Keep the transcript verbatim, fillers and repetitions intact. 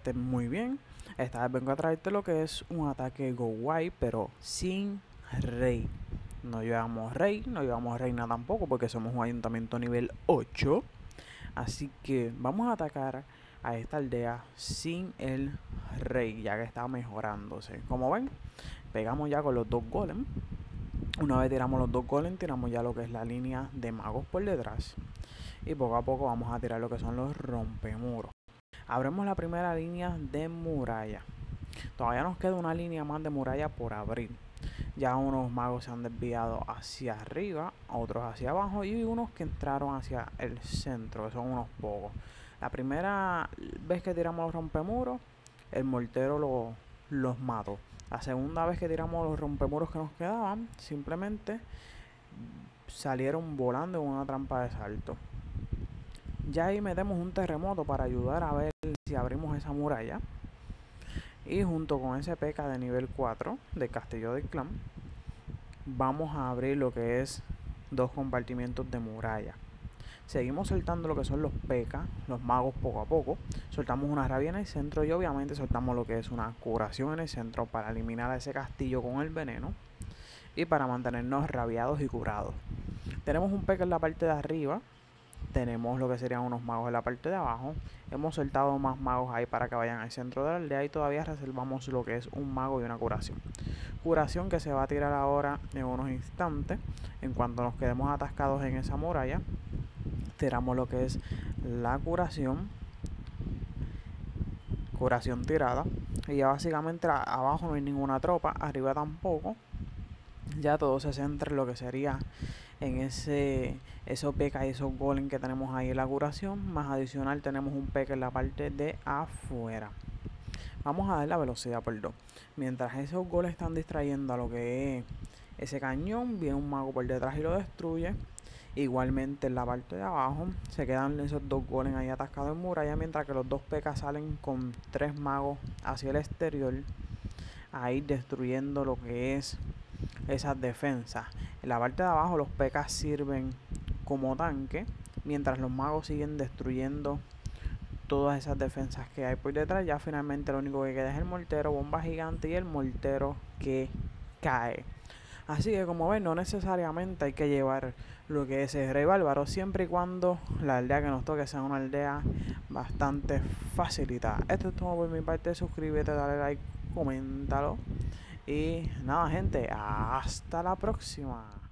estés muy bien. Esta vez vengo a traerte lo que es un ataque go wide, pero sin rey. No llevamos rey, no llevamos reina tampoco, porque somos un ayuntamiento nivel ocho. Así que vamos a atacar a esta aldea sin el rey, ya que está mejorándose. Como ven, pegamos ya con los dos golems. Una vez tiramos los dos golems, tiramos ya lo que es la línea de magos por detrás. Y poco a poco vamos a tirar lo que son los rompemuros. Abrimos la primera línea de muralla. Todavía nos queda una línea más de muralla por abrir. Ya unos magos se han desviado hacia arriba, otros hacia abajo y unos que entraron hacia el centro, que son unos pocos. La primera vez que tiramos los rompemuros, el mortero lo, los mató. La segunda vez que tiramos los rompemuros que nos quedaban, simplemente salieron volando en una trampa de salto. Ya ahí metemos un terremoto para ayudar a ver si abrimos esa muralla. Y junto con ese P K de nivel cuatro del castillo del clan, vamos a abrir lo que es dos compartimientos de muralla. Seguimos soltando lo que son los P K, los magos poco a poco. Soltamos una rabia en el centro y obviamente soltamos lo que es una curación en el centro para eliminar a ese castillo con el veneno y para mantenernos rabiados y curados. Tenemos un P K en la parte de arriba. Tenemos lo que serían unos magos en la parte de abajo. Hemos soltado más magos ahí para que vayan al centro de la aldea. Y todavía reservamos lo que es un mago y una curación. Curación que se va a tirar ahora en unos instantes. En cuanto nos quedemos atascados en esa muralla, tiramos lo que es la curación. Curación tirada. Y ya básicamente abajo no hay ninguna tropa. Arriba tampoco. Ya todo se centra en lo que sería en ese, esos P K y esos golems que tenemos ahí en la curación. Más adicional tenemos un P K en la parte de afuera. Vamos a dar la velocidad por dos. Mientras esos golems están distrayendo a lo que es ese cañón, viene un mago por detrás y lo destruye. Igualmente en la parte de abajo se quedan esos dos golems ahí atascados en muralla, mientras que los dos P K salen con tres magos hacia el exterior, ahí destruyendo lo que es esas defensas. En la parte de abajo los P K sirven como tanque, mientras los magos siguen destruyendo todas esas defensas que hay por detrás. Ya finalmente lo único que queda es el mortero, bomba gigante y el mortero que cae. Así que como ven, no necesariamente hay que llevar lo que es el rey bárbaro, siempre y cuando la aldea que nos toque sea una aldea bastante facilitada. Esto es todo por mi parte, suscríbete, dale like, coméntalo. Y nada gente, hasta la próxima.